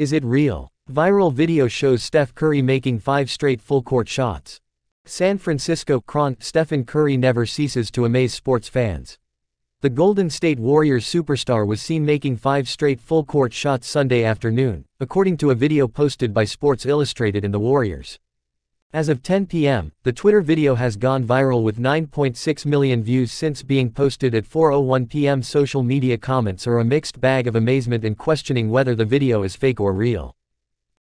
Is it real? Viral video shows Steph Curry making 5 straight full-court shots. San Francisco Chronicle: Stephen Curry never ceases to amaze sports fans. The Golden State Warriors superstar was seen making 5 straight full-court shots Sunday afternoon, according to a video posted by Sports Illustrated and the Warriors. As of 10 p.m., the Twitter video has gone viral with 9.6 million views since being posted at 4:01 p.m. Social media comments are a mixed bag of amazement and questioning whether the video is fake or real.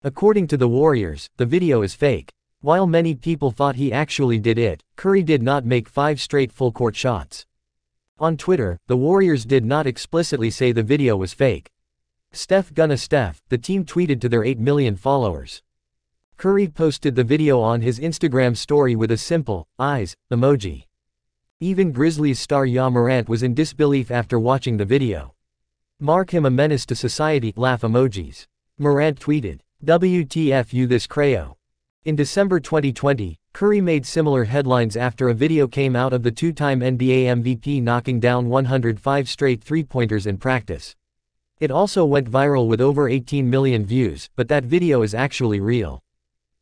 According to the Warriors, the video is fake. While many people thought he actually did it, Curry did not make 5 straight full-court shots. On Twitter, the Warriors did not explicitly say the video was fake. Steph, the team tweeted to their 8 million followers. Curry posted the video on his Instagram story with a simple, eyes, emoji. Even Grizzlies star Ja Morant was in disbelief after watching the video. Mark him a menace to society, laugh emojis. Morant tweeted, "WTFU this Crayo." In December 2020, Curry made similar headlines after a video came out of the two-time NBA MVP knocking down 105 straight three-pointers in practice. It also went viral with over 18 million views, but that video is actually real.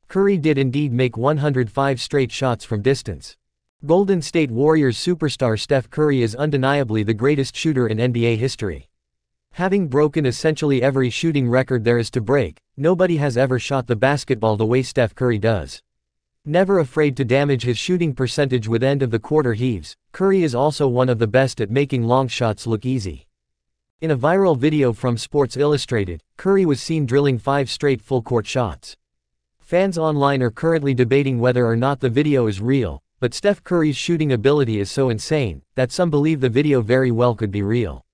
Curry did indeed make 105 straight shots from distance. Golden State Warriors superstar Steph Curry is undeniably the greatest shooter in NBA history. Having broken essentially every shooting record there is to break, nobody has ever shot the basketball the way Steph Curry does. Never afraid to damage his shooting percentage with end-of-the-quarter heaves, Curry is also one of the best at making long shots look easy. In a viral video from Sports Illustrated, Curry was seen drilling 5 straight full-court shots. Fans online are currently debating whether or not the video is real, but Steph Curry's shooting ability is so insane that some believe the video very well could be real.